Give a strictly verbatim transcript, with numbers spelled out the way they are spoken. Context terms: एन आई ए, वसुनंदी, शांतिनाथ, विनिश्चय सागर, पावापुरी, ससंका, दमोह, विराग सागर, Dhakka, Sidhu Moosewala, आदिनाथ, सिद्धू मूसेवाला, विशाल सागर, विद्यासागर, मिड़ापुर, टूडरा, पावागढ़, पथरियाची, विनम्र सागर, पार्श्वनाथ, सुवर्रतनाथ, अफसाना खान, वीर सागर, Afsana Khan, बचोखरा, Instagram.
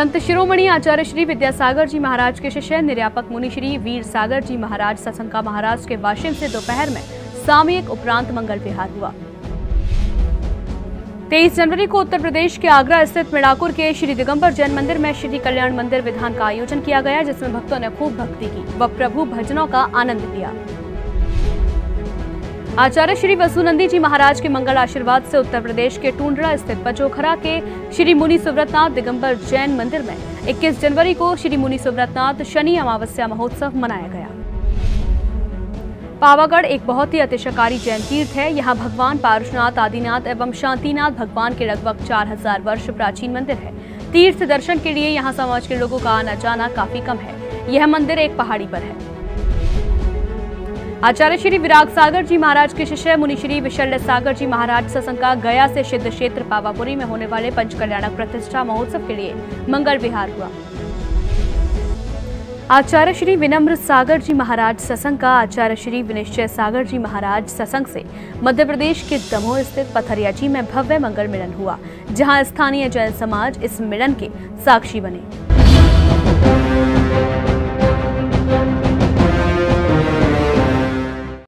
संत शिरोमणि आचार्य श्री विद्यासागर जी महाराज के शिष्य निर्यापक मुनि श्री वीर सागर जी महाराज ससंका महाराज के वाशिम से दोपहर में सामयिक उपरांत मंगल विहार हुआ। तेईस जनवरी को उत्तर प्रदेश के आगरा स्थित मिड़ापुर के श्री दिगंबर जैन मंदिर में श्री कल्याण मंदिर विधान का आयोजन किया गया, जिसमें भक्तों ने खूब भक्ति की व प्रभु भजनों का आनंद लिया। आचार्य श्री वसुनंदी जी महाराज के मंगल आशीर्वाद से उत्तर प्रदेश के टूडरा स्थित बचोखरा के श्री मुनि सुवर्रतनाथ दिगंबर जैन मंदिर में इक्कीस जनवरी को श्री मुनि सुवर्रतनाथ शनि अमावस्या महोत्सव मनाया गया। पावागढ़ एक बहुत ही अतिशयकारी जैन तीर्थ है। यहाँ भगवान पार्श्वनाथ, आदिनाथ एवं शांतिनाथ भगवान के लगभग चार हज़ार वर्ष प्राचीन मंदिर है। तीर्थ दर्शन के लिए यहाँ समाज के लोगों का आना जाना काफी कम है। यह मंदिर एक पहाड़ी पर है। आचार्य श्री विराग सागर जी महाराज के शिष्य मुनि श्री विशाल सागर जी महाराज ससंका गया से सिद्ध क्षेत्र पावापुरी में होने वाले पंचकल्याणक प्रतिष्ठा महोत्सव के लिए मंगल विहार हुआ। आचार्य श्री विनम्र सागर जी महाराज ससंग का आचार्य श्री विनिश्चय सागर जी महाराज ससंग से मध्य प्रदेश के दमोह स्थित पथरियाची में भव्य मंगल मिलन हुआ, जहां स्थानीय जैन समाज इस मिलन के साक्षी बने।